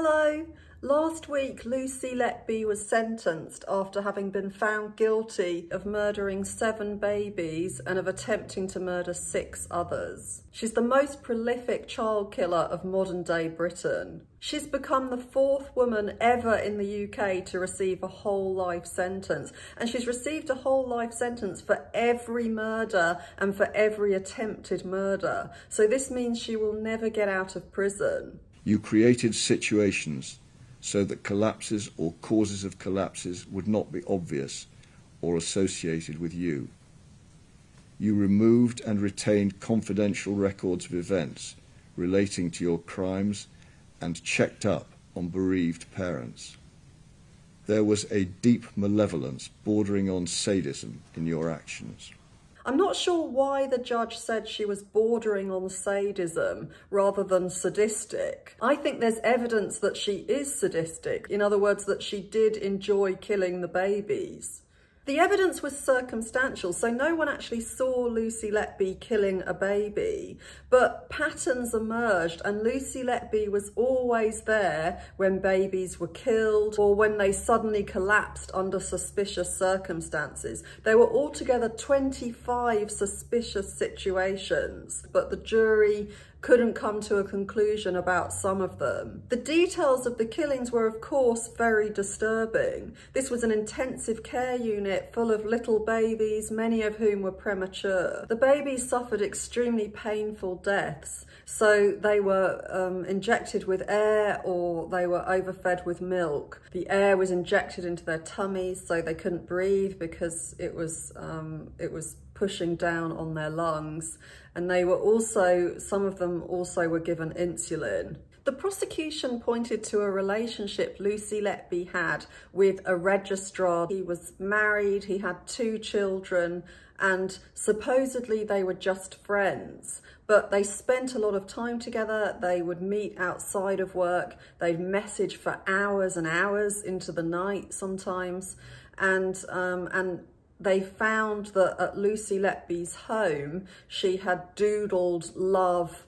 Hello. Last week, Lucy Letby was sentenced after having been found guilty of murdering 7 babies and of attempting to murder 6 others. She's the most prolific child killer of modern-day Britain. She's become the 4th woman ever in the UK to receive a whole life sentence, and she's received a whole life sentence for every murder and for every attempted murder. So this means she will never get out of prison. You created situations so that collapses or causes of collapses would not be obvious or associated with you. You removed and retained confidential records of events relating to your crimes and checked up on bereaved parents. There was a deep malevolence bordering on sadism in your actions. I'm not sure why the judge said she was bordering on sadism rather than sadistic. I think there's evidence that she is sadistic, in other words, that she did enjoy killing the babies. The evidence was circumstantial, so no one actually saw Lucy Letby killing a baby, but patterns emerged, and Lucy Letby was always there when babies were killed or when they suddenly collapsed under suspicious circumstances. There were altogether 25 suspicious situations, but the jury couldn't come to a conclusion about some of them. The details of the killings were, of course, very disturbing. This was an intensive care unit full of little babies, many of whom were premature. The babies suffered extremely painful deaths, so they were injected with air or they were overfed with milk. The air was injected into their tummies so they couldn't breathe because it was pushing down on their lungs, and they were also, some of them also were given insulin. The prosecution pointed to a relationship Lucy Letby had with a registrar. He was married, he had 2 children, and supposedly they were just friends, but they spent a lot of time together. They would meet outside of work, they'd message for hours and hours into the night sometimes, and they found that at Lucy Letby's home, she had doodled love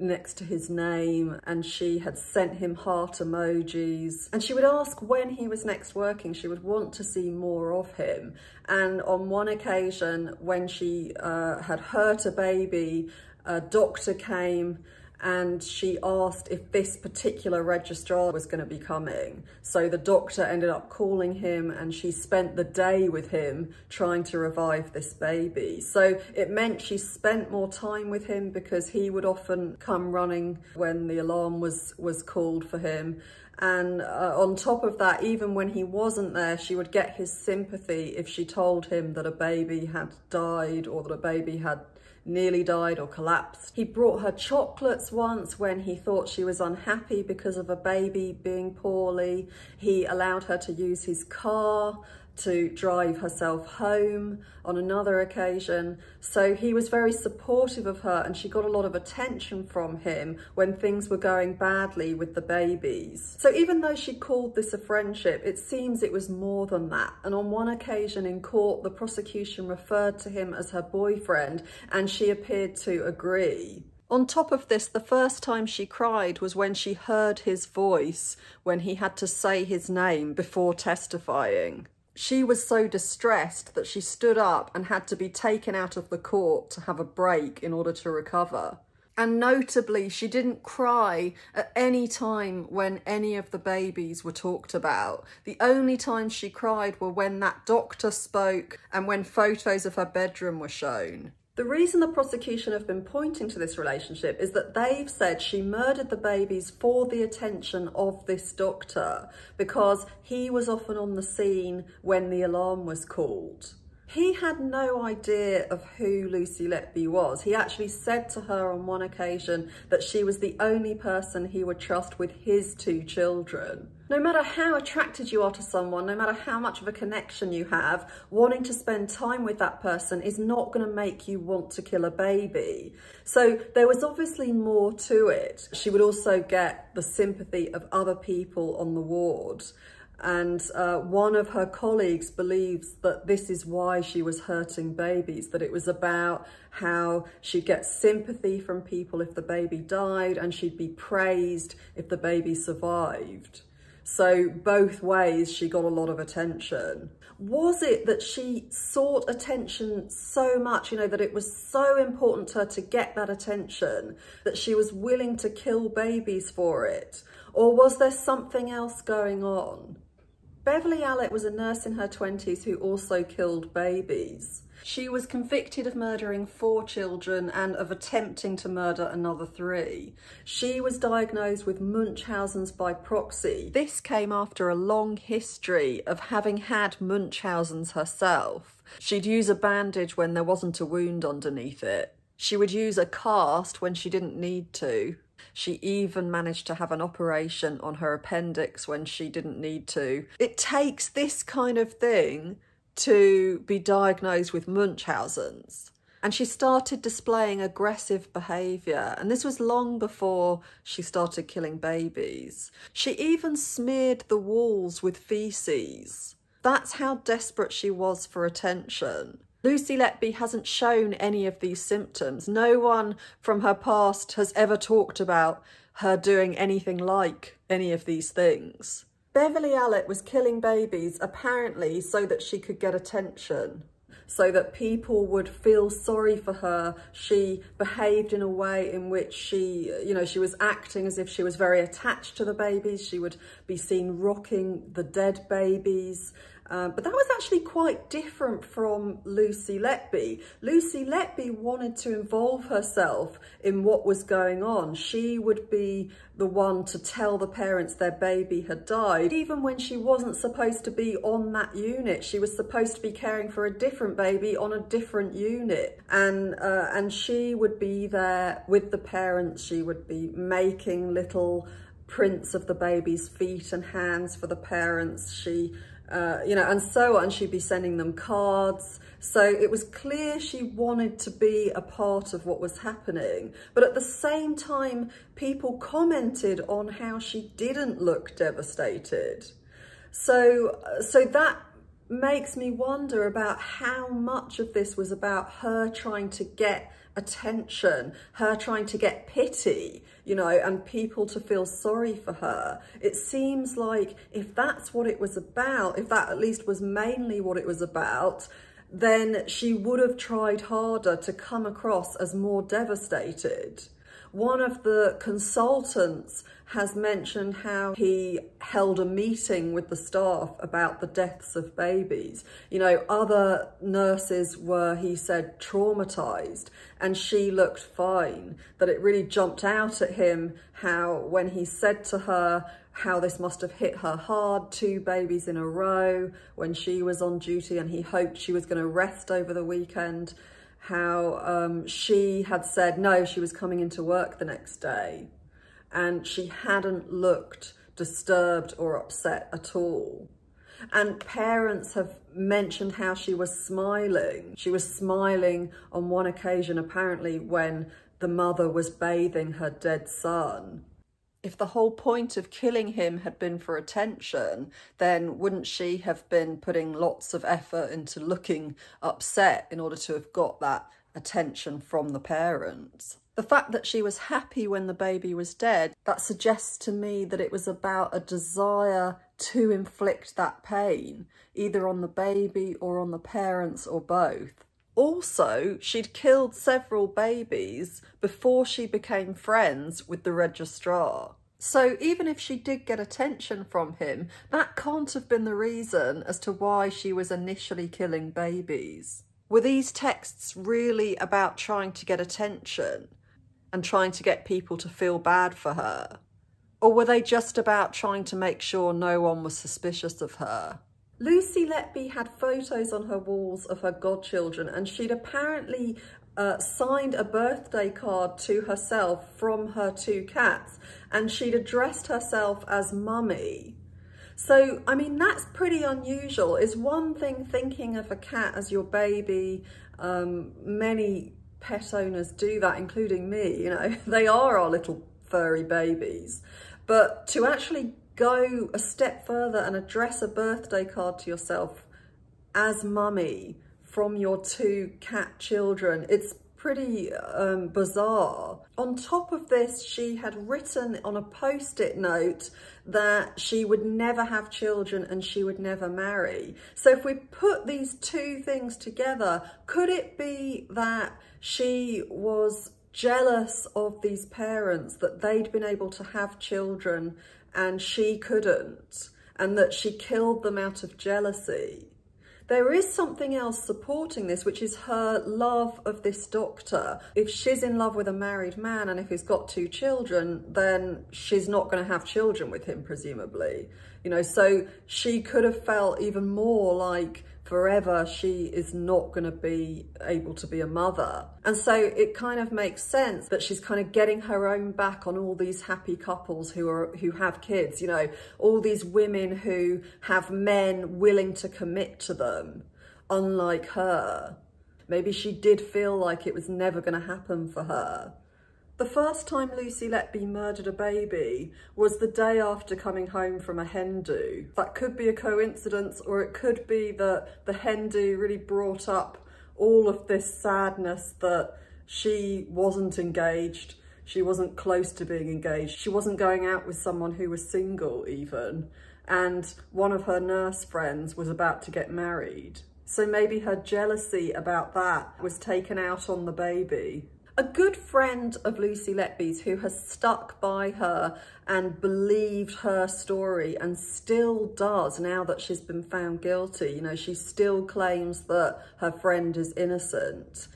next to his name, and she had sent him heart emojis. And she would ask when he was next working. She would want to see more of him. And on one occasion, when she had hurt a baby, a doctor came and she asked if this particular registrar was going to be coming. So the doctor ended up calling him, and she spent the day with him trying to revive this baby. So it meant she spent more time with him because he would often come running when the alarm was called for him. And on top of that, even when he wasn't there, she would get his sympathy if she told him that a baby had died or that a baby had nearly died or collapsed. He brought her chocolates once when he thought she was unhappy because of a baby being poorly. He allowed her to use his car to drive herself home on another occasion. So he was very supportive of her, and she got a lot of attention from him when things were going badly with the babies. So even though she called this a friendship, it seems it was more than that. And on one occasion in court, the prosecution referred to him as her boyfriend, and she appeared to agree. On top of this, the first time she cried was when she heard his voice, when he had to say his name before testifying. She was so distressed that she stood up and had to be taken out of the court to have a break in order to recover. And notably, she didn't cry at any time when any of the babies were talked about. The only times she cried were when that doctor spoke and when photos of her bedroom were shown. The reason the prosecution have been pointing to this relationship is that they've said she murdered the babies for the attention of this doctor because he was often on the scene when the alarm was called. He had no idea of who Lucy Letby was. He actually said to her on one occasion that she was the only person he would trust with his 2 children. No matter how attracted you are to someone, no matter how much of a connection you have, wanting to spend time with that person is not going to make you want to kill a baby. So there was obviously more to it. She would also get the sympathy of other people on the ward. And one of her colleagues believes that this is why she was hurting babies, that it was about how she'd get sympathy from people if the baby died, and she'd be praised if the baby survived. So both ways she got a lot of attention. Was it that she sought attention so much, you know, that it was so important to her to get that attention that she was willing to kill babies for it? Or was there something else going on? Beverly Allitt was a nurse in her 20s who also killed babies. She was convicted of murdering 4 children and of attempting to murder another 3. She was diagnosed with Munchausen's by proxy. This came after a long history of having had Munchausen's herself. She'd use a bandage when there wasn't a wound underneath it. She would use a cast when she didn't need to. She even managed to have an operation on her appendix when she didn't need to. It takes this kind of thing to be diagnosed with Munchausen's. And she started displaying aggressive behaviour, and this was long before she started killing babies. She even smeared the walls with faeces. That's how desperate she was for attention. Lucy Letby hasn't shown any of these symptoms. No one from her past has ever talked about her doing anything like any of these things. Beverly Allitt was killing babies apparently so that she could get attention, so that people would feel sorry for her. She behaved in a way in which she, you know, she was acting as if she was very attached to the babies. She would be seen rocking the dead babies. But that was actually quite different from Lucy Letby. Lucy Letby wanted to involve herself in what was going on. She would be the one to tell the parents their baby had died. Even when she wasn't supposed to be on that unit, she was supposed to be caring for a different baby on a different unit. And she would be there with the parents. She would be making little prints of the baby's feet and hands for the parents. She... you know, and so on. She'd be sending them cards. So it was clear she wanted to be a part of what was happening. But at the same time, people commented on how she didn't look devastated. So that makes me wonder about how much of this was about her trying to get attention, her trying to get pity, you know, and people to feel sorry for her. It seems like if that's what it was about, if that at least was mainly what it was about, then she would have tried harder to come across as more devastated. One of the consultants has mentioned how he held a meeting with the staff about the deaths of babies. You know, other nurses were, he said, traumatized, and she looked fine. That it really jumped out at him how, when he said to her how this must have hit her hard, 2 babies in a row when she was on duty, and he hoped she was going to rest over the weekend, how she had said no, she was coming into work the next day, and she hadn't looked disturbed or upset at all. And parents have mentioned how she was smiling. She was smiling on one occasion, apparently, when the mother was bathing her dead son. If the whole point of killing him had been for attention, then wouldn't she have been putting lots of effort into looking upset in order to have got that attention from the parents? The fact that she was happy when the baby was dead, that suggests to me that it was about a desire to inflict that pain, either on the baby or on the parents or both. Also, she'd killed several babies before she became friends with the registrar. So even if she did get attention from him, that can't have been the reason as to why she was initially killing babies. Were these texts really about trying to get attention and trying to get people to feel bad for her? Or were they just about trying to make sure no one was suspicious of her? Lucy Letby had photos on her walls of her godchildren, and she'd apparently signed a birthday card to herself from her 2 cats, and she'd addressed herself as Mummy. So, I mean, that's pretty unusual. It's one thing thinking of a cat as your baby. Many pet owners do that, including me, you know. They are our little furry babies. But to actually go a step further and address a birthday card to yourself as mummy from your two cat children. It's pretty bizarre. On top of this, she had written on a post-it note that she would never have children and she would never marry. So if we put these two things together, could it be that she was jealous of these parents, that they'd been able to have children and she couldn't, and that she killed them out of jealousy? There is something else supporting this, which is her love of this doctor. If she's in love with a married man and if he's got two children, then she's not going to have children with him, presumably. You know, so she could have felt even more like forever she is not going to be able to be a mother. And so it kind of makes sense that she's kind of getting her own back on all these happy couples who have kids, you know, all these women who have men willing to commit to them, unlike her. Maybe she did feel like it was never going to happen for her. The first time Lucy Letby murdered a baby was the day after coming home from a hen do. That could be a coincidence, or it could be that the hen do really brought up all of this sadness that she wasn't engaged, she wasn't close to being engaged, she wasn't going out with someone who was single even, and one of her nurse friends was about to get married. So maybe her jealousy about that was taken out on the baby. A good friend of Lucy Letby's who has stuck by her and believed her story and still does now that she's been found guilty, you know, she still claims that her friend is innocent.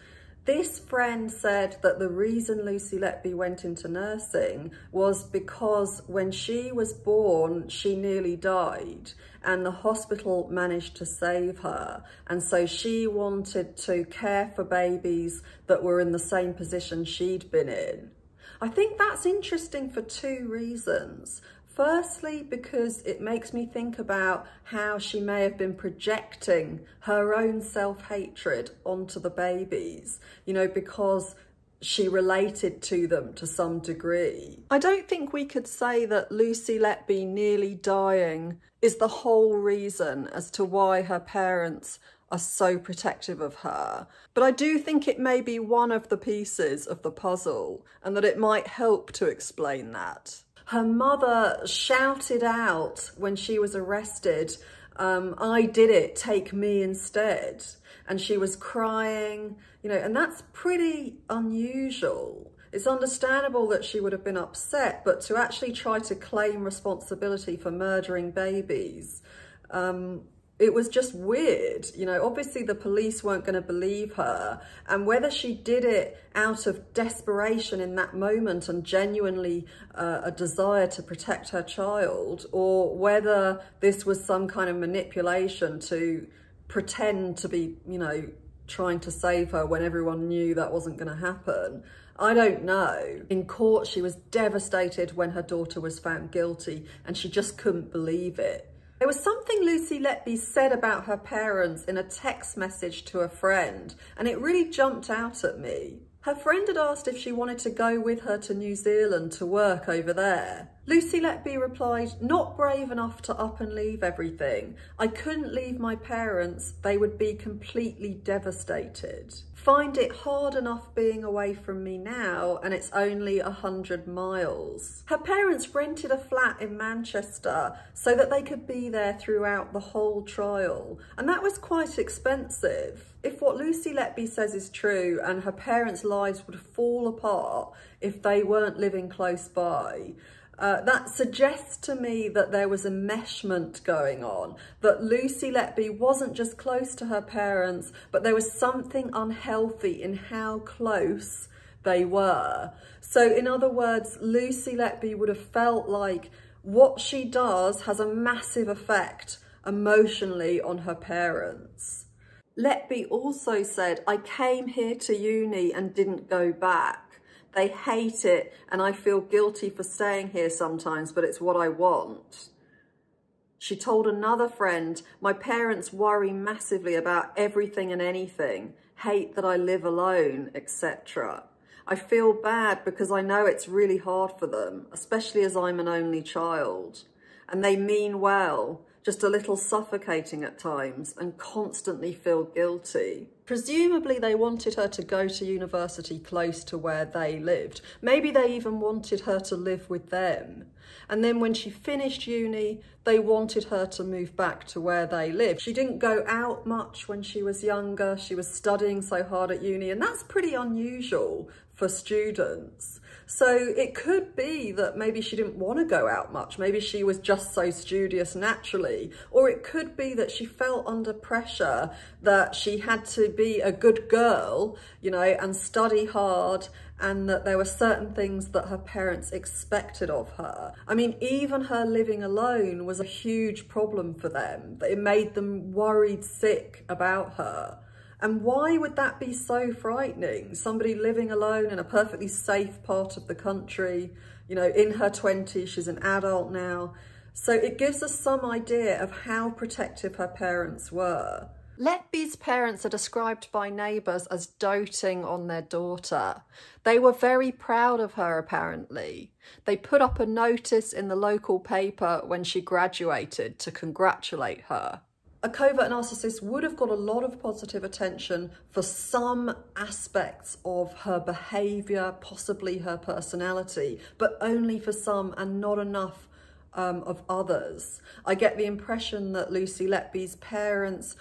This friend said that the reason Lucy Letby went into nursing was because when she was born, she nearly died and the hospital managed to save her. And so she wanted to care for babies that were in the same position she'd been in. I think that's interesting for two reasons. Firstly, because it makes me think about how she may have been projecting her own self-hatred onto the babies, you know, because she related to them to some degree. I don't think we could say that Lucy Letby nearly dying is the whole reason as to why her parents are so protective of her. But I do think it may be one of the pieces of the puzzle and that it might help to explain that. Her mother shouted out when she was arrested, I did it, take me instead. And she was crying, you know, and that's pretty unusual. It's understandable that she would have been upset, but to actually try to claim responsibility for murdering babies, it was just weird. You know, obviously the police weren't going to believe her, and whether she did it out of desperation in that moment and genuinely a desire to protect her child, or whether this was some kind of manipulation to pretend to be, you know, trying to save her when everyone knew that wasn't going to happen. I don't know. In court, she was devastated when her daughter was found guilty and she just couldn't believe it. There was something Lucy Letby said about her parents in a text message to a friend, and it really jumped out at me. Her friend had asked if she wanted to go with her to New Zealand to work over there. Lucy Letby replied, "Not brave enough to up and leave everything. I couldn't leave my parents. They would be completely devastated. Find it hard enough being away from me now, and it's only 100 miles. Her parents rented a flat in Manchester so that they could be there throughout the whole trial, and that was quite expensive. If what Lucy Letby says is true, and her parents' lives would fall apart if they weren't living close by, that suggests to me that there was enmeshment going on, that Lucy Letby wasn't just close to her parents, but there was something unhealthy in how close they were. So in other words, Lucy Letby would have felt like what she does has a massive effect emotionally on her parents. Letby also said, "I came here to uni and didn't go back. They hate it, and I feel guilty for staying here sometimes, but it's what I want." She told another friend, "My parents worry massively about everything and anything, hate that I live alone, etc. I feel bad because I know it's really hard for them, especially as I'm an only child. and they mean well, just a little suffocating at times, and constantly feel guilty. Presumably they wanted her to go to university close to where they lived. Maybe they even wanted her to live with them. And then when she finished uni, they wanted her to move back to where they lived. She didn't go out much when she was younger. She was studying so hard at uni, and that's pretty unusual for students. So it could be that maybe she didn't want to go out much. Maybe she was just so studious naturally. Or it could be that she felt under pressure that she had to be a good girl, you know, and study hard, and that there were certain things that her parents expected of her. I mean, even her living alone was a huge problem for them. It made them worried sick about her. And why would that be so frightening? Somebody living alone in a perfectly safe part of the country, you know, in her 20s, she's an adult now. So it gives us some idea of how protective her parents were. Letby's parents are described by neighbours as doting on their daughter. They were very proud of her, apparently. They put up a notice in the local paper when she graduated to congratulate her. A covert narcissist would have got a lot of positive attention for some aspects of her behaviour, possibly her personality, but only for some and not enough of others. I get the impression that Lucy Letby's parents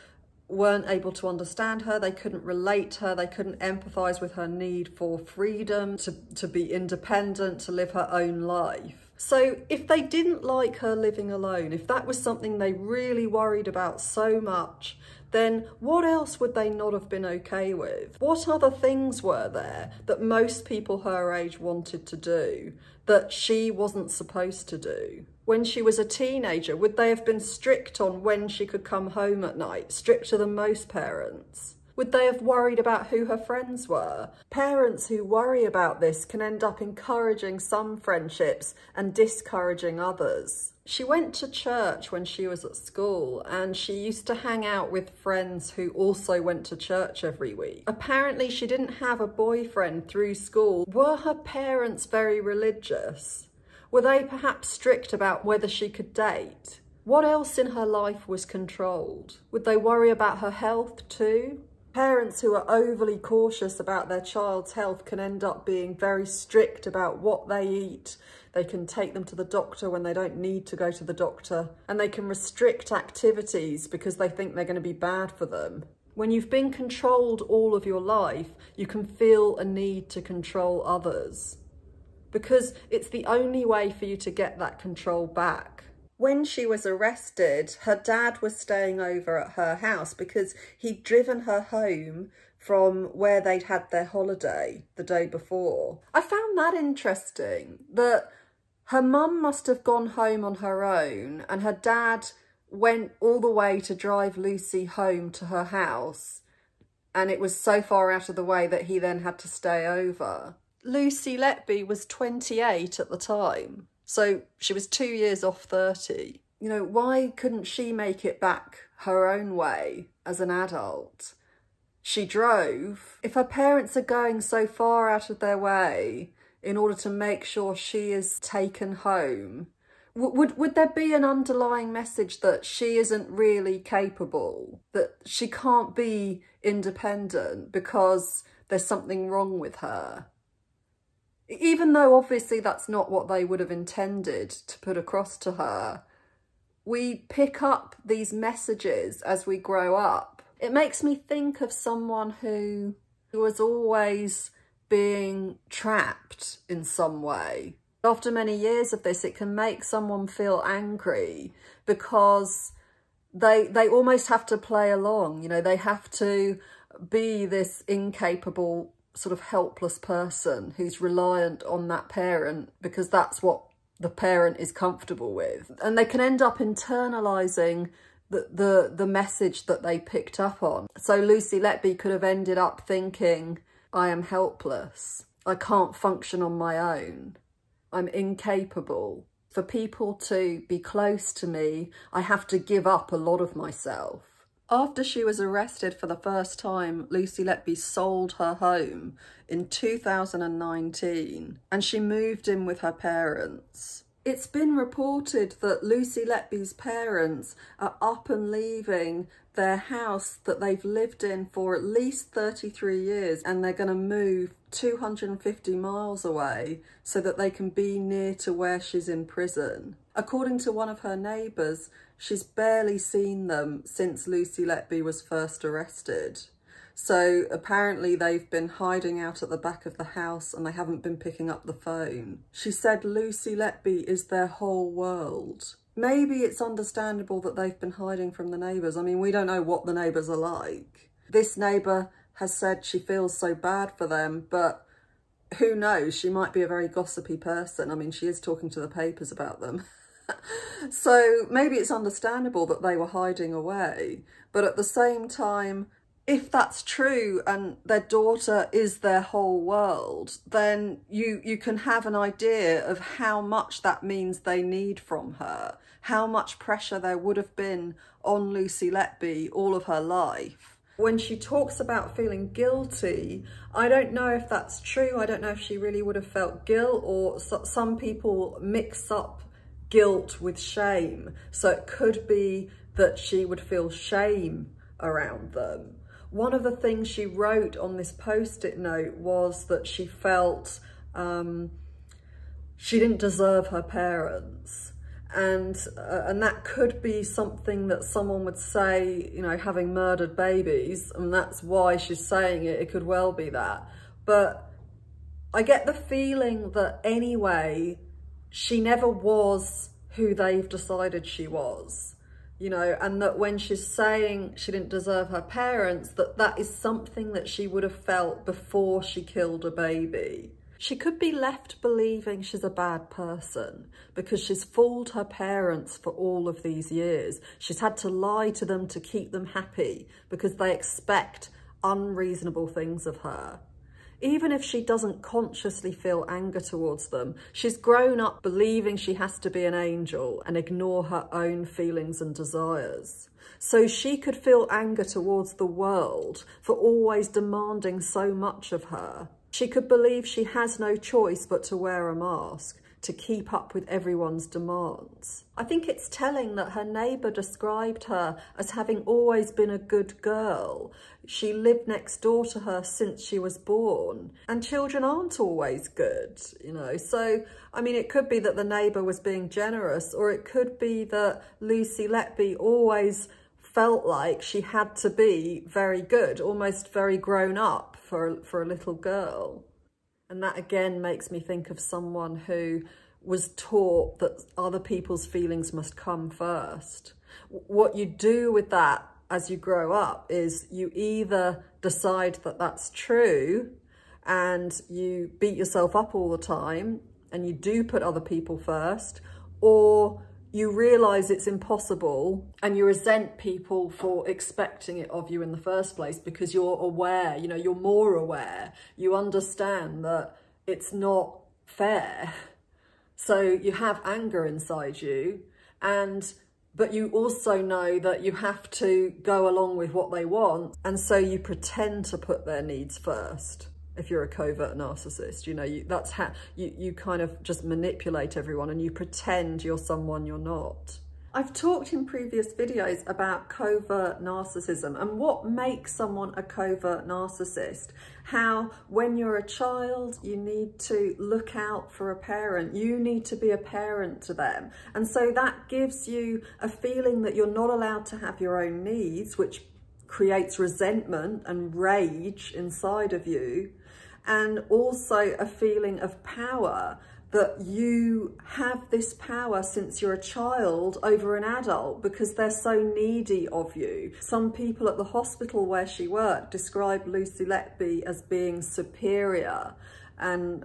weren't able to understand her, they couldn't relate to her, they couldn't empathise with her need for freedom, to be independent, to live her own life. So if they didn't like her living alone, if that was something they really worried about so much, then what else would they not have been okay with? What other things were there that most people her age wanted to do that she wasn't supposed to do? When she was a teenager, would they have been strict on when she could come home at night, stricter than most parents? Would they have worried about who her friends were? Parents who worry about this can end up encouraging some friendships and discouraging others. She went to church when she was at school, and she used to hang out with friends who also went to church every week. Apparently she didn't have a boyfriend through school. Were her parents very religious? Were they perhaps strict about whether she could date? What else in her life was controlled? Would they worry about her health too? Parents who are overly cautious about their child's health can end up being very strict about what they eat. They can take them to the doctor when they don't need to go to the doctor, and they can restrict activities because they think they're going to be bad for them. When you've been controlled all of your life, you can feel a need to control others because it's the only way for you to get that control back. When she was arrested, her dad was staying over at her house because he'd driven her home from where they'd had their holiday the day before. I found that interesting, that her mum must have gone home on her own and her dad went all the way to drive Lucy home to her house, and it was so far out of the way that he then had to stay over. Lucy Letby was 28 at the time. So she was 2 years off 30. You know, why couldn't she make it back her own way as an adult? She drove. If her parents are going so far out of their way in order to make sure she is taken home, would there be an underlying message that she isn't really capable, that she can't be independent because there's something wrong with her? Even though obviously that's not what they would have intended to put across to her, we pick up these messages as we grow up. It makes me think of someone who was always being trapped in some way. After many years of this, it can make someone feel angry because they almost have to play along. You know, they have to be this incapable sort of helpless person who's reliant on that parent because that's what the parent is comfortable with. And they can end up internalising the message that they picked up on. So Lucy Letby could have ended up thinking, I am helpless. I can't function on my own. I'm incapable. For people to be close to me, I have to give up a lot of myself. After she was arrested for the first time, Lucy Letby sold her home in 2019 and she moved in with her parents. It's been reported that Lucy Letby's parents are up and leaving their house that they've lived in for at least 33 years, and they're going to move 250 miles away so that they can be near to where she's in prison. According to one of her neighbours, she's barely seen them since Lucy Letby was first arrested. So apparently they've been hiding out at the back of the house and they haven't been picking up the phone. She said Lucy Letby is their whole world. Maybe it's understandable that they've been hiding from the neighbours. I mean, we don't know what the neighbours are like. This neighbour has said she feels so bad for them, but who knows? She might be a very gossipy person. I mean, she is talking to the papers about them. So maybe it's understandable that they were hiding away. But at the same time, if that's true and their daughter is their whole world, then you can have an idea of how much that means they need from her, how much pressure there would have been on Lucy Letby all of her life. When she talks about feeling guilty, I don't know if that's true. I don't know if she really would have felt guilt, or some people mix up guilt with shame. So it could be that she would feel shame around them. One of the things she wrote on this post-it note was that she felt she didn't deserve her parents. And that could be something that someone would say, you know, having murdered babies, and that's why she's saying it. It could well be that. But I get the feeling that anyway, she never was who they've decided she was. You know, and that when she's saying she didn't deserve her parents, that is something that she would have felt before she killed a baby. She could be left believing she's a bad person because she's fooled her parents for all of these years. She's had to lie to them to keep them happy because they expect unreasonable things of her. Even if she doesn't consciously feel anger towards them, she's grown up believing she has to be an angel and ignore her own feelings and desires. So she could feel anger towards the world for always demanding so much of her. She could believe she has no choice but to wear a mask to keep up with everyone's demands. I think it's telling that her neighbour described her as having always been a good girl. She lived next door to her since she was born, and children aren't always good, you know. So, I mean, it could be that the neighbour was being generous, or it could be that Lucy Letby always felt like she had to be very good, almost very grown up for a little girl. And that again makes me think of someone who was taught that other people's feelings must come first. What you do with that as you grow up is you either decide that that's true and you beat yourself up all the time and you do put other people first, or you realise it's impossible and you resent people for expecting it of you in the first place because you're aware, you know, you're more aware. You understand that it's not fair. So you have anger inside you, but you also know that you have to go along with what they want, and so you pretend to put their needs first. If you're a covert narcissist, you know, that's how you kind of just manipulate everyone and you pretend you're someone you're not. I've talked in previous videos about covert narcissism and what makes someone a covert narcissist. How when you're a child, you need to look out for a parent. You need to be a parent to them. And so that gives you a feeling that you're not allowed to have your own needs, which creates resentment and rage inside of you, and also a feeling of power, that you have this power since you're a child over an adult because they're so needy of you. Some people at the hospital where she worked describe Lucy Letby as being superior, and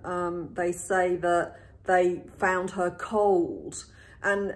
they say that they found her cold, and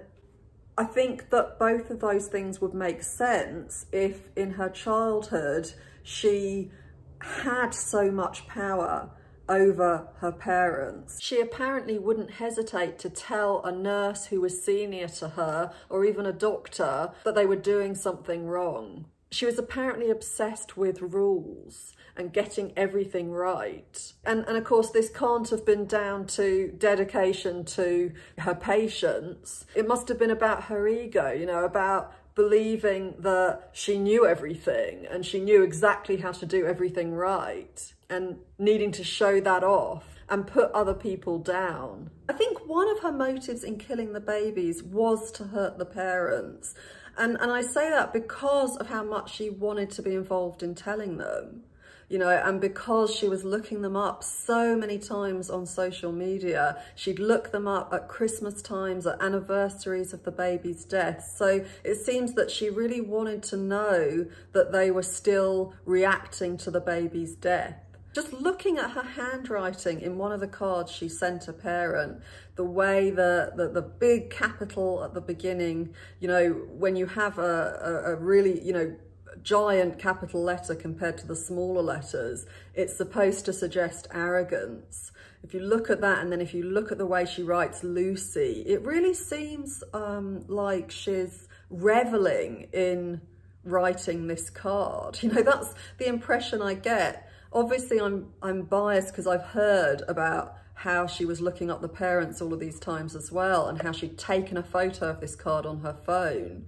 I think that both of those things would make sense if in her childhood she had so much power over her parents. She apparently wouldn't hesitate to tell a nurse who was senior to her, or even a doctor, that they were doing something wrong. She was apparently obsessed with rules and getting everything right. And of course, this can't have been down to dedication to her patients. It must have been about her ego, you know, about believing that she knew everything and she knew exactly how to do everything right and needing to show that off and put other people down. I think one of her motives in killing the babies was to hurt the parents. And I say that because of how much she wanted to be involved in telling them, you know, and because she was looking them up so many times on social media. She'd look them up at Christmas times, at anniversaries of the baby's death. So it seems that she really wanted to know that they were still reacting to the baby's death. Just looking at her handwriting in one of the cards she sent a parent, the way the big capital at the beginning, you know, when you have a really, you know, giant capital letter compared to the smaller letters, it's supposed to suggest arrogance. If you look at that, and then if you look at the way she writes Lucy, it really seems like she's reveling in writing this card. You know, that's the impression I get. Obviously, I'm biased because I've heard about how she was looking up the parents all of these times as well, and how she'd taken a photo of this card on her phone.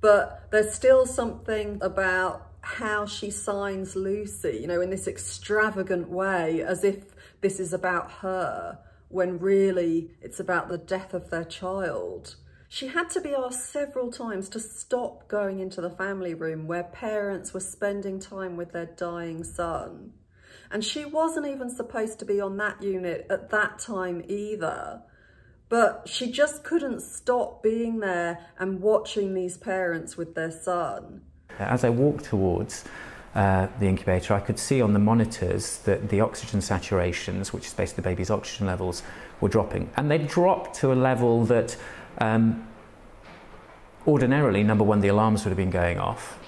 But there's still something about how she signs Lucy, you know, in this extravagant way, as if this is about her, when really it's about the death of their child. She had to be asked several times to stop going into the family room where parents were spending time with their dying son. And she wasn't even supposed to be on that unit at that time either. But she just couldn't stop being there and watching these parents with their son. As I walked towards the incubator, I could see on the monitors that the oxygen saturations, which is basically the baby's oxygen levels, were dropping. And they dropped to a level that ordinarily, number one, the alarms would have been going off.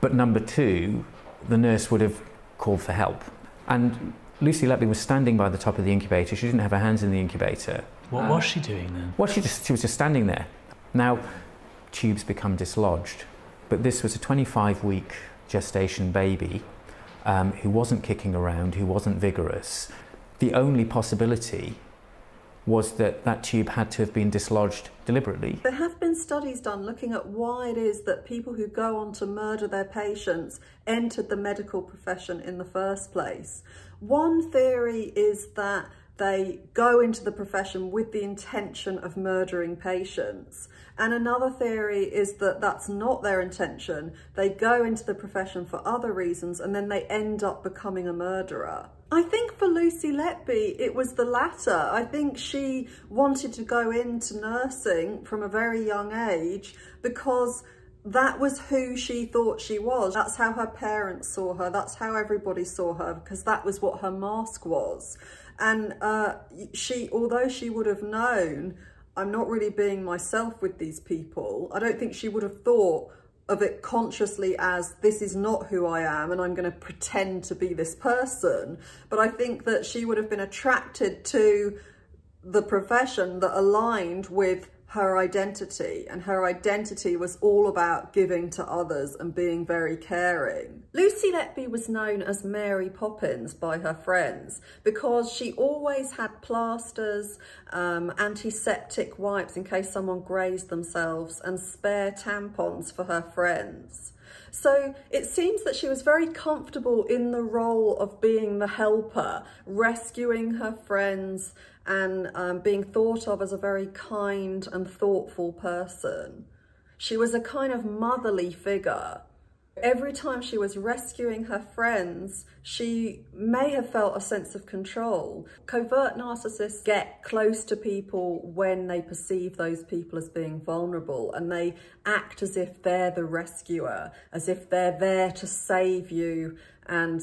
But number two, the nurse would have called for help. And Lucy Letby was standing by the top of the incubator. She didn't have her hands in the incubator. What was she doing then? Well, she was just standing there. Now, tubes become dislodged. But this was a 25-week gestation baby who wasn't kicking around, who wasn't vigorous. The only possibility was that that tube had to have been dislodged deliberately. There have been studies done looking at why it is that people who go on to murder their patients entered the medical profession in the first place. One theory is that they go into the profession with the intention of murdering patients. And another theory is that that's not their intention. They go into the profession for other reasons and then they end up becoming a murderer. I think for Lucy Letby, it was the latter. I think she wanted to go into nursing from a very young age because that was who she thought she was. That's how her parents saw her. That's how everybody saw her, because that was what her mask was. And she, although she would have known, I'm not really being myself with these people, I don't think she would have thought of it consciously as, this is not who I am and I'm going to pretend to be this person. But I think that she would have been attracted to the profession that aligned with her identity, and her identity was all about giving to others and being very caring. Lucy Letby was known as Mary Poppins by her friends because she always had plasters, antiseptic wipes in case someone grazed themselves, and spare tampons for her friends. So it seems that she was very comfortable in the role of being the helper, rescuing her friends, and being thought of as a very kind and thoughtful person. She was a kind of motherly figure. Every time she was rescuing her friends, she may have felt a sense of control. Covert narcissists get close to people when they perceive those people as being vulnerable, and they act as if they're the rescuer, as if they're there to save you and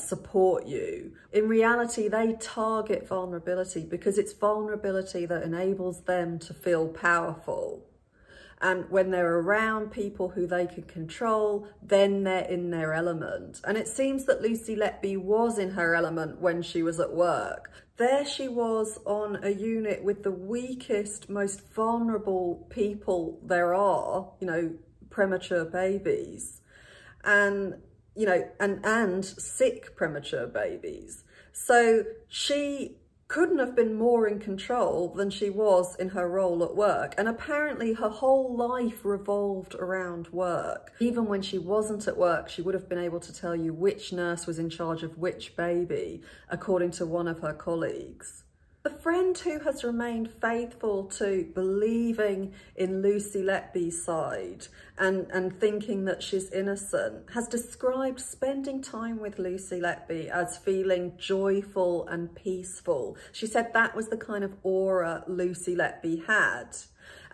support you. In reality, they target vulnerability because it's vulnerability that enables them to feel powerful. And when they're around people who they can control, then they're in their element. And it seems that Lucy Letby was in her element when she was at work. There she was on a unit with the weakest, most vulnerable people there are, you know, premature babies and, you know, and sick premature babies. So she couldn't have been more in control than she was in her role at work. And apparently her whole life revolved around work. Even when she wasn't at work, she would have been able to tell you which nurse was in charge of which baby, according to one of her colleagues. The friend who has remained faithful to believing in Lucy Letby's side and thinking that she's innocent has described spending time with Lucy Letby as feeling joyful and peaceful. She said that was the kind of aura Lucy Letby had.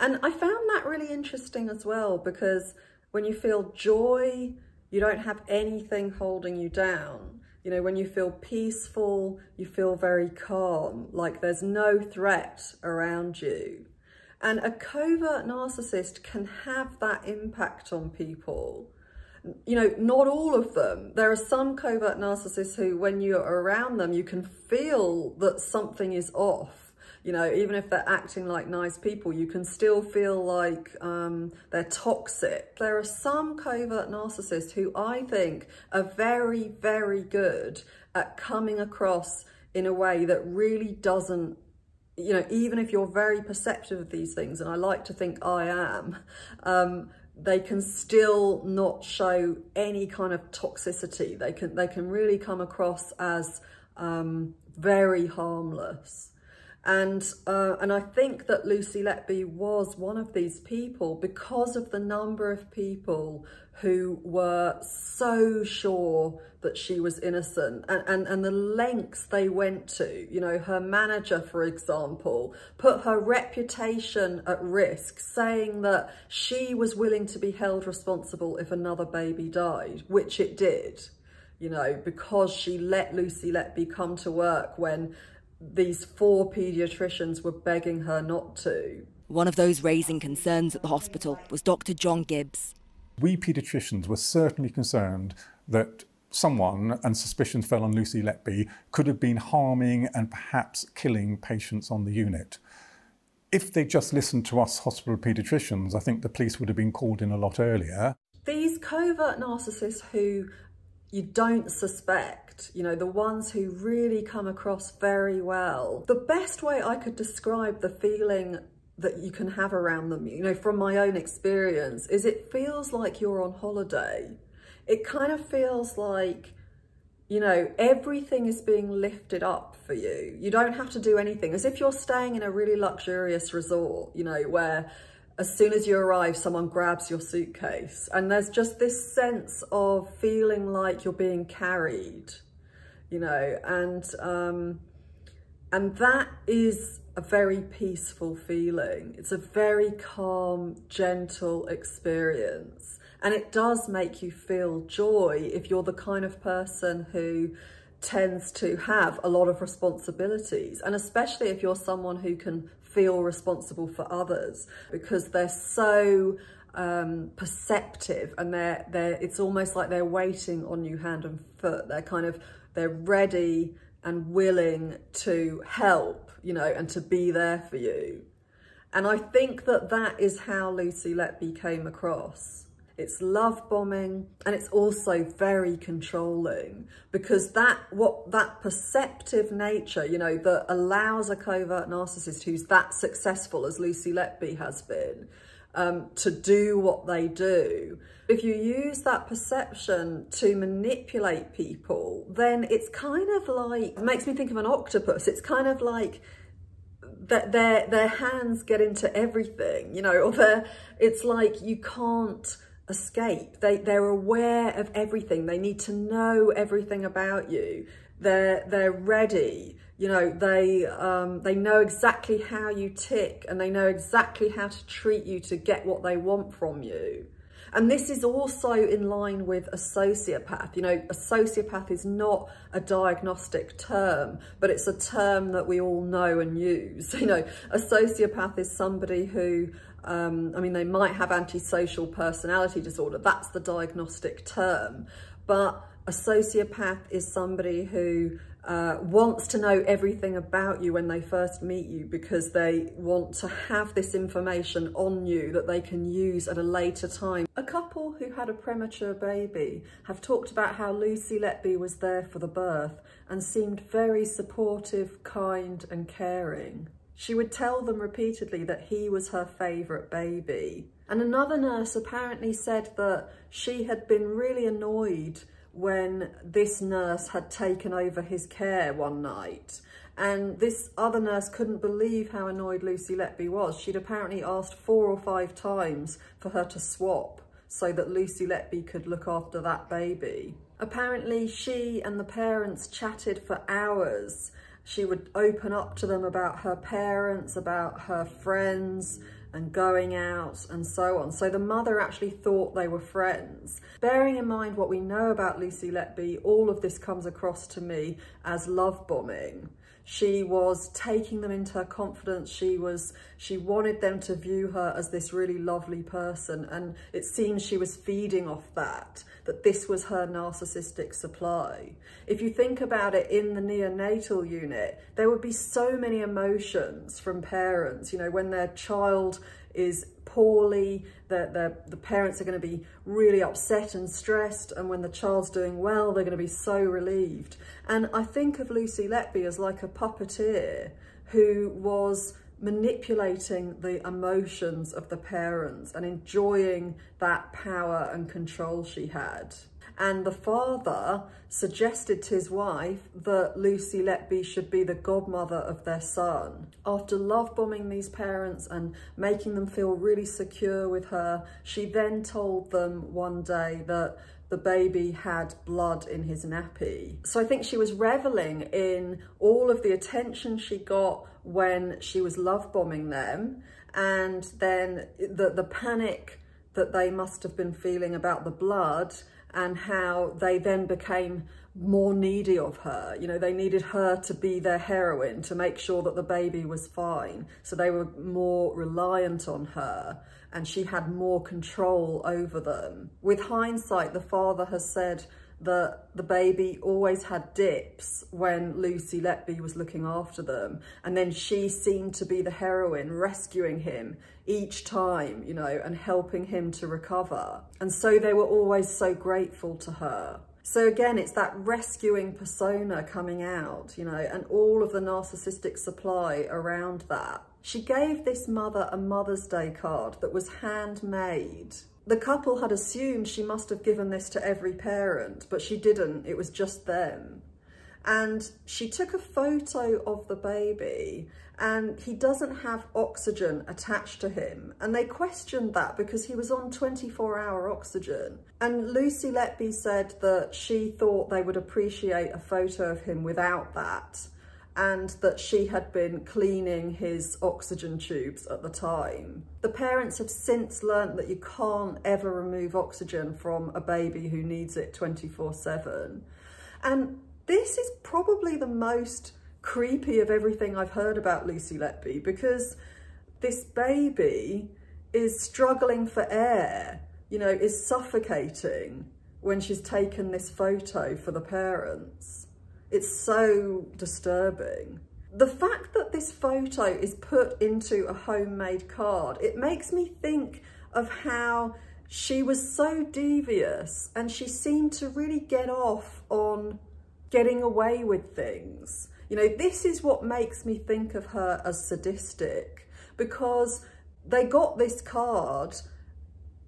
And I found that really interesting as well, because when you feel joy, you don't have anything holding you down. You know, when you feel peaceful, you feel very calm, like there's no threat around you. And a covert narcissist can have that impact on people. You know, not all of them. There are some covert narcissists who, when you're around them, you can feel that something is off. You know, even if they're acting like nice people, you can still feel like they're toxic. There are some covert narcissists who I think are very, very good at coming across in a way that really doesn't, you know, even if you're very perceptive of these things, and I like to think I am, they can still not show any kind of toxicity. They can really come across as very harmless. And I think that Lucy Letby was one of these people because of the number of people who were so sure that she was innocent and the lengths they went to. You know, her manager, for example, put her reputation at risk, saying that she was willing to be held responsible if another baby died, which it did, you know, because she let Lucy Letby come to work when these four paediatricians were begging her not to. One of those raising concerns at the hospital was Dr John Gibbs. We paediatricians were certainly concerned that someone, and suspicions fell on Lucy Letby, could have been harming and perhaps killing patients on the unit. If they just listened to us hospital paediatricians, I think the police would have been called in a lot earlier. These covert narcissists who you don't suspect, you know, the ones who really come across very well. The best way I could describe the feeling that you can have around them, you know, from my own experience, is it feels like you're on holiday. It kind of feels like, you know, everything is being lifted up for you. You don't have to do anything. As if you're staying in a really luxurious resort, you know, where as soon as you arrive, someone grabs your suitcase, and there's just this sense of feeling like you're being carried, you know, and that is a very peaceful feeling. It's a very calm, gentle experience, and it does make you feel joy if you're the kind of person who tends to have a lot of responsibilities, and especially if you're someone who can feel responsible for others, because they're so perceptive, and it's almost like they're waiting on you hand and foot. They're ready and willing to help, you know, and to be there for you. And I think that that is how Lucy Letby came across. It's love bombing, and it's also very controlling, because that perceptive nature, you know, that allows a covert narcissist who's that successful as Lucy Letby has been to do what they do. If you use that perception to manipulate people, then it's kind of like, it makes me think of an octopus. It's kind of like that their hands get into everything, you know, it's like you can't escape. They're aware of everything. They need to know everything about you. They're ready, you know, they know exactly how you tick, and they know exactly how to treat you to get what they want from you. And this is also in line with a sociopath. You know, a sociopath is not a diagnostic term, but it's a term that we all know and use. You know, a sociopath is somebody who, I mean, they might have antisocial personality disorder. That's the diagnostic term. But a sociopath is somebody who wants to know everything about you when they first meet you, because they want to have this information on you that they can use at a later time. A couple who had a premature baby have talked about how Lucy Letby was there for the birth and seemed very supportive, kind and caring. She would tell them repeatedly that he was her favourite baby. And another nurse apparently said that she had been really annoyed when this nurse had taken over his care one night. And this other nurse couldn't believe how annoyed Lucy Letby was. She'd apparently asked 4 or 5 times for her to swap so that Lucy Letby could look after that baby. Apparently she and the parents chatted for hours. She would open up to them about her parents, about her friends, and going out and so on. So the mother actually thought they were friends. Bearing in mind what we know about Lucy Letby, all of this comes across to me as love bombing. She was taking them into her confidence. She wanted them to view her as this really lovely person, and it seems she was feeding off that this was her narcissistic supply. If you think about it, in the neonatal unit, there would be so many emotions from parents, you know, when their child is poorly, the parents are going to be really upset and stressed, and when the child's doing well, they're going to be so relieved. And I think of Lucy Letby as like a puppeteer who was manipulating the emotions of the parents and enjoying that power and control she had. And the father suggested to his wife that Lucy Letby should be the godmother of their son. After love bombing these parents and making them feel really secure with her, she then told them one day that the baby had blood in his nappy. So I think she was reveling in all of the attention she got when she was love bombing them, and then the panic that they must have been feeling about the blood, and how they then became more needy of her. You know, they needed her to be their heroine to make sure that the baby was fine. So they were more reliant on her, and she had more control over them. With hindsight, the father has said that the baby always had dips when Lucy Letby was looking after them, and then she seemed to be the heroine, rescuing him each time, you know, and helping him to recover. And so they were always so grateful to her. So again, it's that rescuing persona coming out, you know, and all of the narcissistic supply around that. She gave this mother a Mother's Day card that was handmade. The couple had assumed she must have given this to every parent, but she didn't. It was just them. And she took a photo of the baby, and he doesn't have oxygen attached to him. And they questioned that because he was on 24-hour oxygen. And Lucy Letby said that she thought they would appreciate a photo of him without that, and that she had been cleaning his oxygen tubes at the time. The parents have since learnt that you can't ever remove oxygen from a baby who needs it 24/7. And this is probably the most creepy of everything I've heard about Lucy Letby, because this baby is struggling for air, you know, is suffocating when she's taken this photo for the parents. It's so disturbing. The fact that this photo is put into a homemade card, it makes me think of how she was so devious, and she seemed to really get off on getting away with things. You know, this is what makes me think of her as sadistic, because they got this card,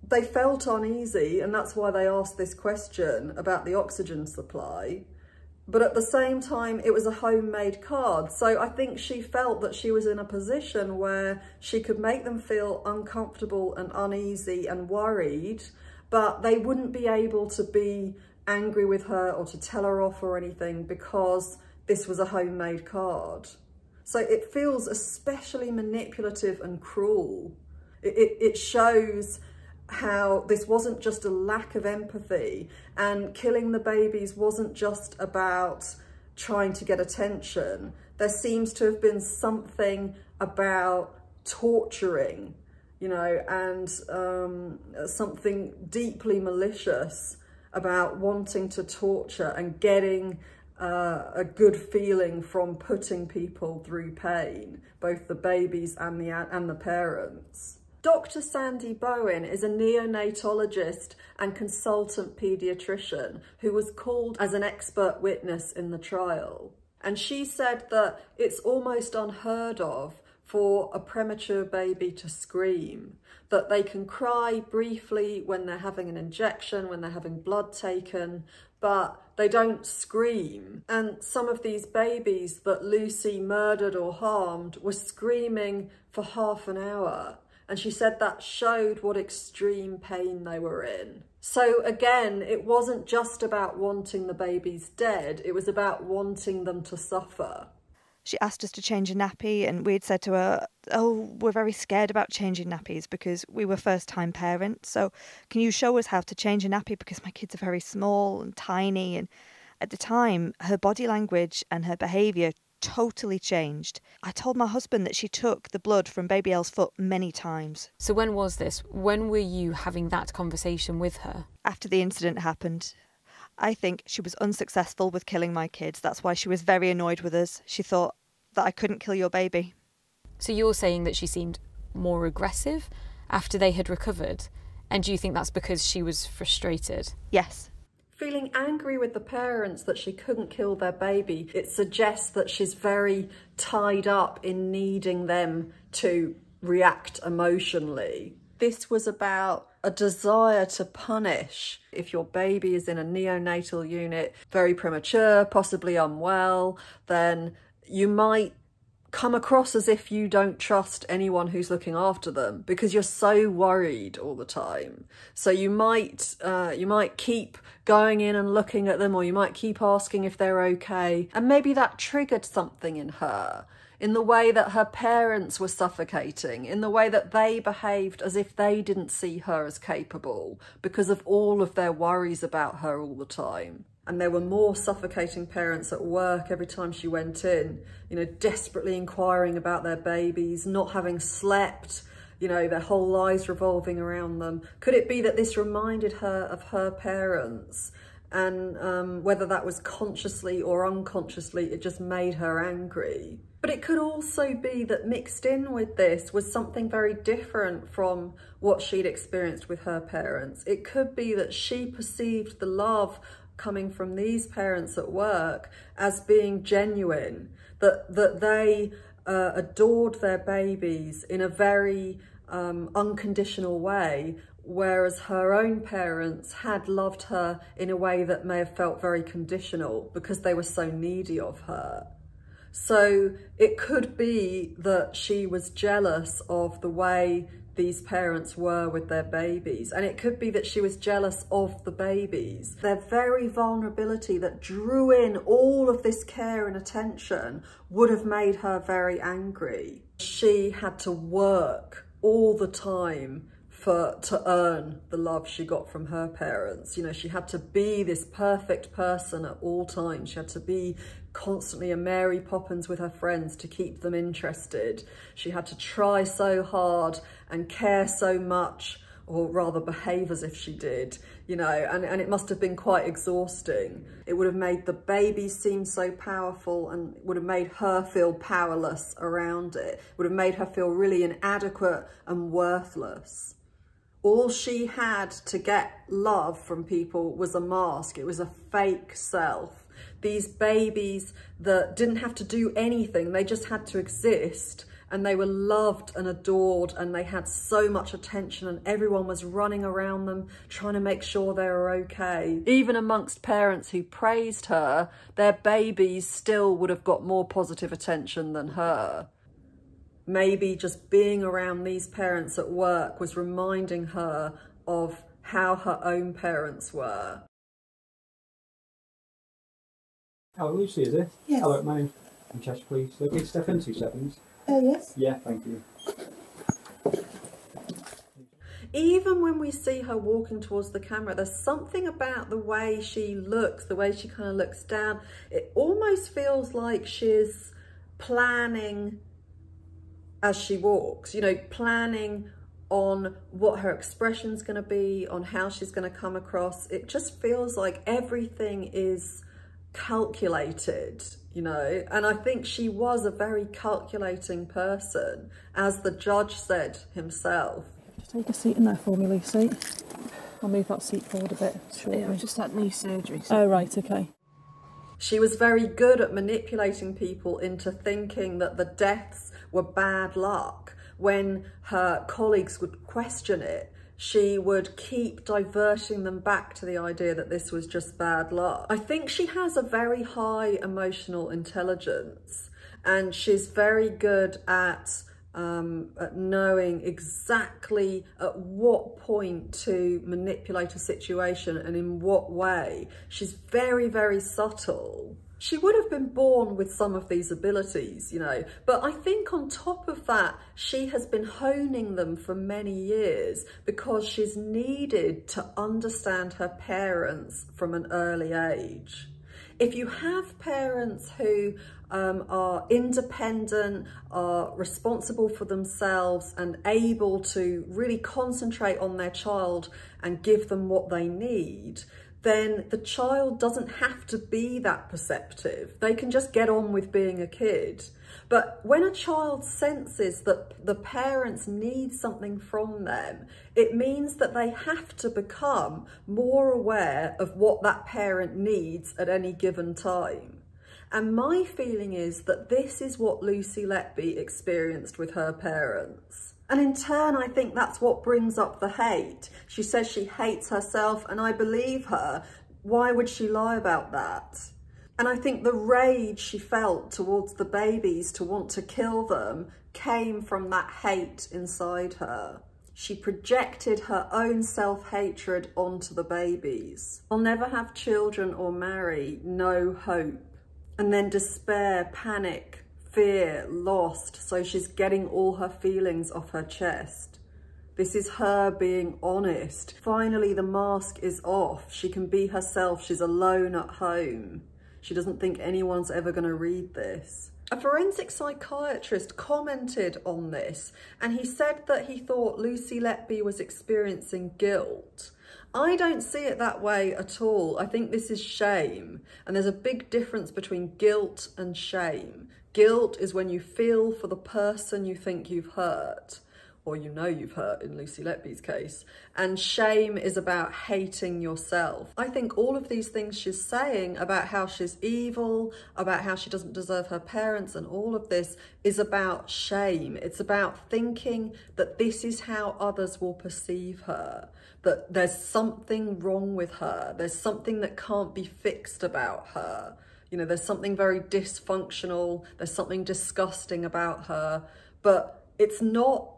they felt uneasy, and that's why they asked this question about the oxygen supply. But at the same time, it was a homemade card. So I think she felt that she was in a position where she could make them feel uncomfortable and uneasy and worried, but they wouldn't be able to be angry with her or to tell her off or anything, because this was a homemade card. So it feels especially manipulative and cruel. It shows how this wasn't just a lack of empathy, and killing the babies wasn't just about trying to get attention. There seems to have been something about torturing, you know, and something deeply malicious about wanting to torture and getting a good feeling from putting people through pain, both the babies and the parents. Dr. Sandy Bowen is a neonatologist and consultant paediatrician who was called as an expert witness in the trial. And she said that it's almost unheard of for a premature baby to scream, that they can cry briefly when they're having an injection, when they're having blood taken, but they don't scream. And some of these babies that Lucy murdered or harmed were screaming for half an hour. And she said that showed what extreme pain they were in. So again, it wasn't just about wanting the babies dead, it was about wanting them to suffer. She asked us to change a nappy and we'd said to her, oh, we're very scared about changing nappies because we were first-time parents, so can you show us how to change a nappy because my kids are very small and tiny. And at the time, her body language and her behaviour totally changed. I told my husband that she took the blood from baby L's foot many times. So when was this? When were you having that conversation with her? After the incident happened. I think she was unsuccessful with killing my kids. That's why she was very annoyed with us. She thought that I couldn't kill your baby. So you're saying that she seemed more aggressive after they had recovered, and do you think that's because she was frustrated? Yes. Feeling angry with the parents that she couldn't kill their baby, it suggests that she's very tied up in needing them to react emotionally. This was about a desire to punish. If your baby is in a neonatal unit, very premature, possibly unwell, then you might come across as if you don't trust anyone who's looking after them because you're so worried all the time. So you might keep going in and looking at them, or you might keep asking if they're okay. And maybe that triggered something in her, in the way that her parents were suffocating, in the way that they behaved as if they didn't see her as capable because of all of their worries about her all the time. And there were more suffocating parents at work every time she went in, you know, desperately inquiring about their babies, not having slept, you know, their whole lives revolving around them. Could it be that this reminded her of her parents? And whether that was consciously or unconsciously, it just made her angry. But it could also be that mixed in with this was something very different from what she'd experienced with her parents. It could be that she perceived the love coming from these parents at work as being genuine, that they adored their babies in a very unconditional way, whereas her own parents had loved her in a way that may have felt very conditional because they were so needy of her. So it could be that she was jealous of the way these parents were with their babies. And it could be that she was jealous of the babies. Their very vulnerability that drew in all of this care and attention would have made her very angry. She had to work all the time to earn the love she got from her parents. You know, she had to be this perfect person at all times. She had to be constantly a Mary Poppins with her friends to keep them interested. She had to try so hard and care so much, or rather behave as if she did, you know, and it must have been quite exhausting. It would have made the baby seem so powerful and would have made her feel powerless around it. It would have made her feel really inadequate and worthless. All she had to get love from people was a mask. It was a fake self. These babies that didn't have to do anything, they just had to exist, and they were loved and adored, and they had so much attention, and everyone was running around them trying to make sure they were okay. Even amongst parents who praised her, their babies still would have got more positive attention than her. Maybe just being around these parents at work was reminding her of how her own parents were. Hello, Lucy, is it? Yes. Hello, my name's Chester, please. So please step in 2 seconds. Oh, yes? Yeah, thank you. Even when we see her walking towards the camera, there's something about the way she looks, the way she kind of looks down. It almost feels like she's planning as she walks, you know, planning on what her expression's going to be, on how she's going to come across. It just feels like everything is calculated, you know, and I think she was a very calculating person, as the judge said himself. Take a seat in there for me, Lucy. I'll move that seat forward a bit. Shortly. Yeah, I just had knee surgery. So. Oh, right, okay. She was very good at manipulating people into thinking that the deaths were bad luck. When her colleagues would question it, she would keep diverting them back to the idea that this was just bad luck. I think she has a very high emotional intelligence, and she's very good at knowing exactly at what point to manipulate a situation and in what way. She's very, very subtle. She would have been born with some of these abilities, you know, but I think on top of that, she has been honing them for many years because she's needed to understand her parents from an early age. If you have parents who are independent, are responsible for themselves and able to really concentrate on their child and give them what they need, then the child doesn't have to be that perceptive. They can just get on with being a kid. But when a child senses that the parents need something from them, it means that they have to become more aware of what that parent needs at any given time. And my feeling is that this is what Lucy Letby experienced with her parents. And in turn, I think that's what brings up the hate. She says she hates herself, and I believe her. Why would she lie about that? And I think the rage she felt towards the babies to want to kill them came from that hate inside her. She projected her own self-hatred onto the babies. I'll never have children or marry, no hope. And then despair, panic, fear, lost, so she's getting all her feelings off her chest. This is her being honest. Finally, the mask is off. She can be herself. She's alone at home. She doesn't think anyone's ever going to read this. A forensic psychiatrist commented on this, and he said that he thought Lucy Letby was experiencing guilt. I don't see it that way at all. I think this is shame, and there's a big difference between guilt and shame. Guilt is when you feel for the person you think you've hurt, or you know you've hurt in Lucy Letby's case, and shame is about hating yourself. I think all of these things she's saying about how she's evil, about how she doesn't deserve her parents, and all of this is about shame. It's about thinking that this is how others will perceive her, that there's something wrong with her, there's something that can't be fixed about her. You know, there's something very dysfunctional, there's something disgusting about her, but it's not,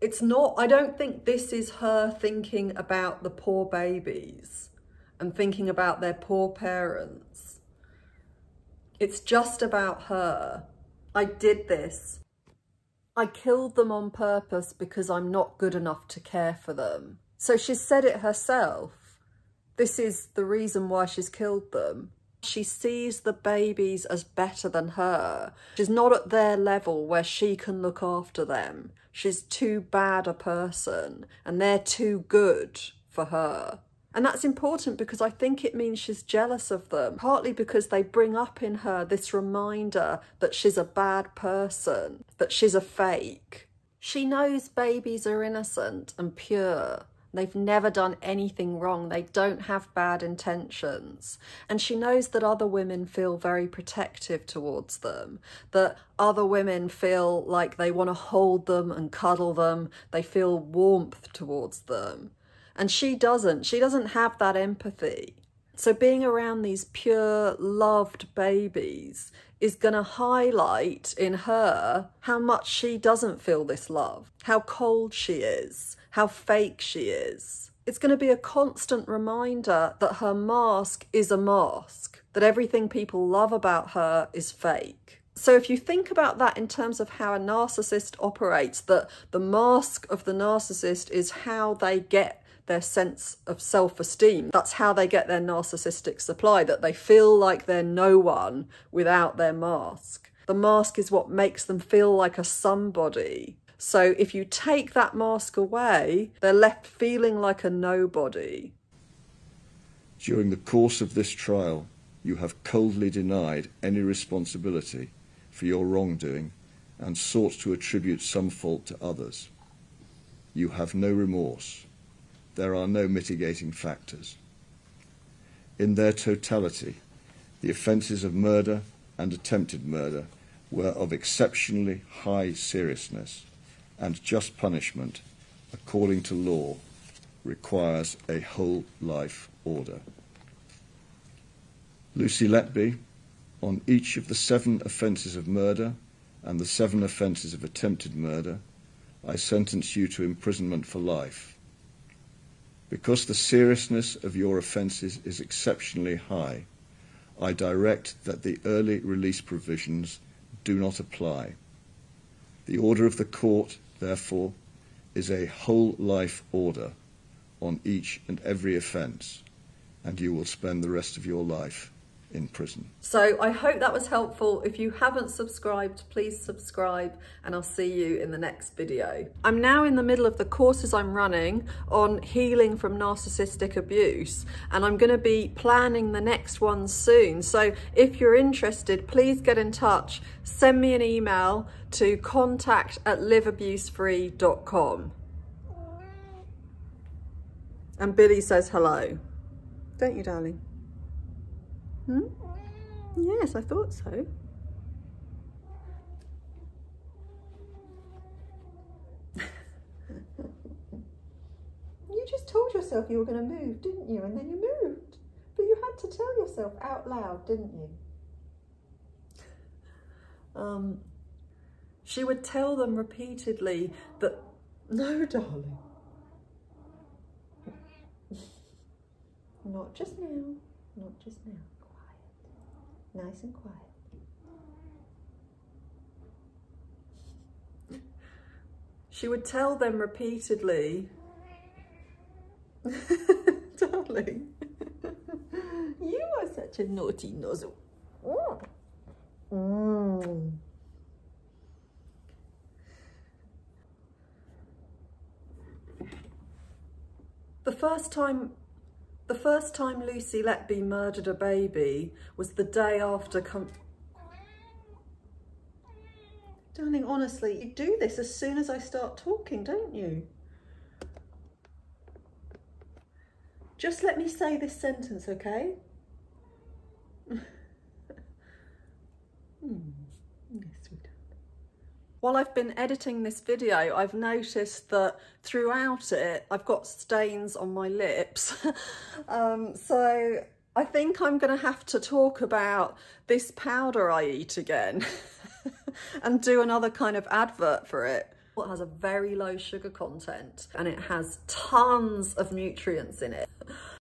I don't think this is her thinking about the poor babies and thinking about their poor parents. It's just about her. I did this. I killed them on purpose because I'm not good enough to care for them. So she said it herself. This is the reason why she's killed them. She sees the babies as better than her. She's not at their level where she can look after them. She's too bad a person, and they're too good for her. And that's important because I think it means she's jealous of them, partly because they bring up in her this reminder that she's a bad person, that she's a fake. She knows babies are innocent and pure. They've never done anything wrong. They don't have bad intentions. And she knows that other women feel very protective towards them, that other women feel like they want to hold them and cuddle them. They feel warmth towards them. And she doesn't. She doesn't have that empathy. So being around these pure, loved babies is going to highlight in her how much she doesn't feel this love, how cold she is, how fake she is. It's going to be a constant reminder that her mask is a mask, that everything people love about her is fake. So if you think about that in terms of how a narcissist operates, that the mask of the narcissist is how they get their sense of self-esteem. That's how they get their narcissistic supply, that they feel like they're no one without their mask. The mask is what makes them feel like a somebody. So if you take that mask away, they're left feeling like a nobody. During the course of this trial, you have coldly denied any responsibility for your wrongdoing and sought to attribute some fault to others. You have no remorse. There are no mitigating factors. In their totality, the offences of murder and attempted murder were of exceptionally high seriousness, and just punishment, according to law, requires a whole life order. Lucy Letby, on each of the 7 offences of murder and the 7 offences of attempted murder, I sentence you to imprisonment for life. Because the seriousness of your offences is exceptionally high, I direct that the early release provisions do not apply. The order of the court, therefore, is a whole life order on each and every offence, and you will spend the rest of your life in prison. So I hope that was helpful. If you haven't subscribed, please subscribe, and I'll see you in the next video. I'm now in the middle of the courses I'm running on healing from narcissistic abuse, and I'm going to be planning the next one soon. So if you're interested, please get in touch. Send me an email to contact@liveabusefree.com. And Billy says hello. Don't you, darling? Hmm? Yes, I thought so. You just told yourself you were going to move, didn't you? And then you moved. But you had to tell yourself out loud, didn't you? She would tell them repeatedly that, no, darling. Not just now. Not just now. Nice and quiet. She would tell them repeatedly, darling, you are such a naughty nozzle. Mm. The first time Lucy Letby murdered a baby was the day after. Darling, honestly, you do this as soon as I start talking, don't you? Just let me say this sentence, okay? Yes, we do. While I've been editing this video, I've noticed that throughout it, I've got stains on my lips. So I think I'm going to have to talk about this powder I eat again and do another kind of advert for it. It has a very low sugar content and it has tons of nutrients in it.